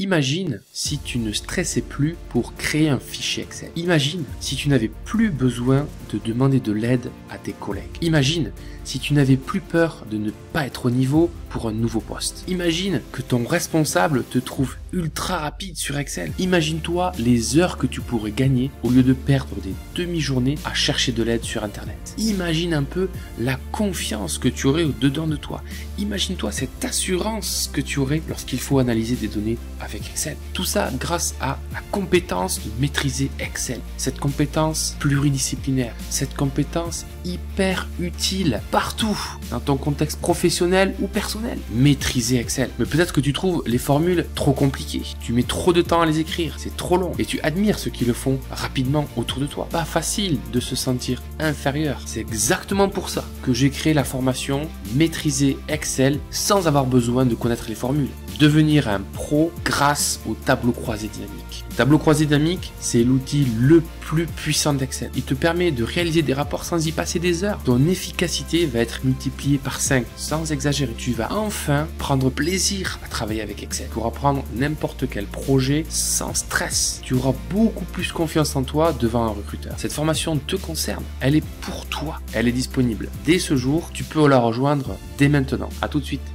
Imagine si tu ne stressais plus pour créer un fichier Excel. Imagine si tu n'avais plus besoin de demander de l'aide à tes collègues. Imagine si tu n'avais plus peur de ne pas être au niveau pour un nouveau poste. Imagine que ton responsable te trouve ultra rapide sur Excel. Imagine-toi les heures que tu pourrais gagner au lieu de perdre des demi-journées à chercher de l'aide sur Internet. Imagine un peu la confiance que tu aurais au-dedans de toi. Imagine-toi cette assurance que tu aurais lorsqu'il faut analyser des données avec Excel. Tout ça grâce à la compétence de maîtriser Excel. Cette compétence pluridisciplinaire, cette compétence hyper utile partout dans ton contexte professionnel ou personnel. Maîtriser Excel. Mais peut-être que tu trouves les formules trop compliquées. Tu mets trop de temps à les écrire, c'est trop long. Et tu admires ceux qui le font rapidement autour de toi. Pas facile de se sentir inférieur. C'est exactement pour ça que j'ai créé la formation Maîtriser Excel sans avoir besoin de connaître les formules. Devenir un pro grâce au tableau croisé dynamique. Le tableau croisé dynamique, c'est l'outil le plus puissant d'Excel. Il te permet de réaliser des rapports sans y passer des heures. Ton efficacité va être multipliée par 5 sans exagérer. Tu vas enfin prendre plaisir à travailler avec Excel. Tu pourras prendre n'importe quel projet sans stress. Tu auras beaucoup plus confiance en toi devant un recruteur. Cette formation te concerne. Elle est pour toi. Elle est disponible dès ce jour. Tu peux la rejoindre dès maintenant. À tout de suite.